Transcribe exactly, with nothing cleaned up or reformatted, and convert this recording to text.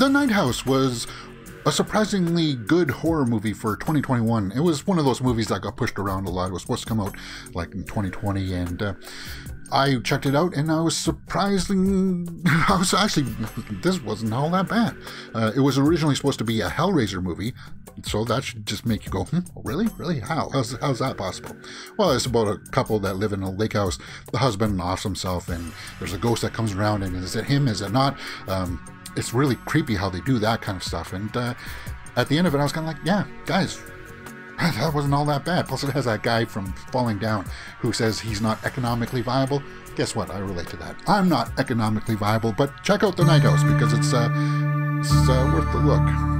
The Night House was a surprisingly good horror movie for twenty twenty-one. It was one of those movies that got pushed around a lot. It was supposed to come out like in twenty twenty, and uh, I checked it out, and I was surprising. I was actually, this wasn't all that bad. Uh, it was originally supposed to be a Hellraiser movie, so that should just make you go, hmm, really? Really? How? How's, how's that possible? Well, it's about a couple that live in a lake house. The husband offs himself, and there's a ghost that comes around, and is it him? Is it not? Um, it's really creepy how they do that kind of stuff. And uh, at the end of it, I was kind of like, yeah, guys, that wasn't all that bad. Plus, it has that guy from Falling Down who says he's not economically viable. Guess what? I relate to that. I'm not economically viable, but check out The Night House because it's, uh, it's uh, worth the look.